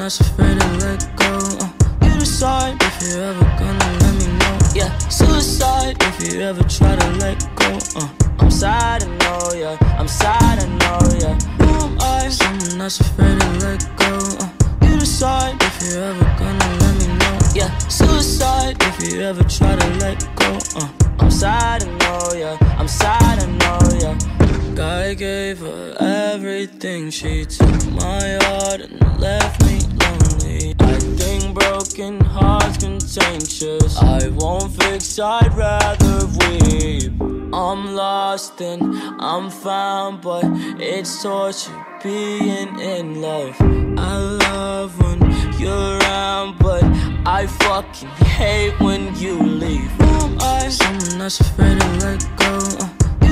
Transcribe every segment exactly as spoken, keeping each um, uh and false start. not afraid to let go. uh, You decide if you're ever gonna let me know. Yeah, suicide if you ever try to let go. uh, I'm sad, I know, yeah, I'm sad, I know, yeah. Who am I? Someone that's afraid to let go. uh, You decide if you're ever gonna let me know. Yeah, suicide if you ever try to let go. uh, I'm sad, I know, yeah, I'm sad, I know, yeah. I gave her everything, she took my heart and left me lonely. I think broken hearts contagious, I won't fix, I'd rather weep. I'm lost and I'm found, but it's torture being in love. I love when you're around, but I fucking hate when you leave. Who am I? Someone that's afraid to let go. uh,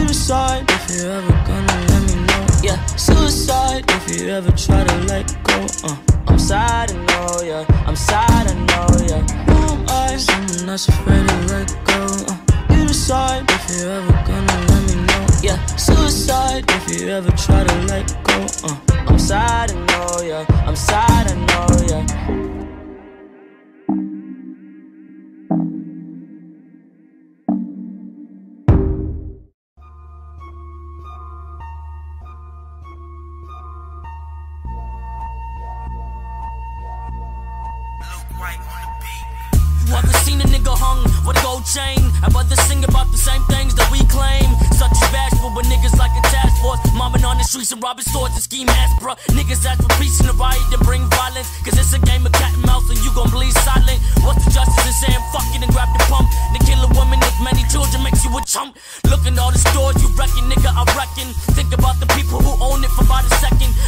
Suicide if you're ever gonna let me know. Yeah, suicide if you ever try to let go. uh, I'm sad, I know, yeah, I'm sad, I know, yeah. Who am I? Someone that's afraid to let go. uh, You decide if you're ever gonna let me know. Yeah, suicide if you ever try to let go. uh, I'm sad, I know, yeah, I'm sad, I know, yeah. Chain. I'd rather sing about the same things that we claim. Such as bashful, but niggas like a task force, mobbing on the streets and robbing stores and scheme ass, bruh. Niggas ask for peace in the riot and bring violence, cause it's a game of cat and mouse and you gon' bleed silent. What's the justice in saying fuck it and grab the pump? The killer woman with many children makes you a chump. Look at all the stores you wrecking, nigga, I reckon. Think about the people who own it for about a second.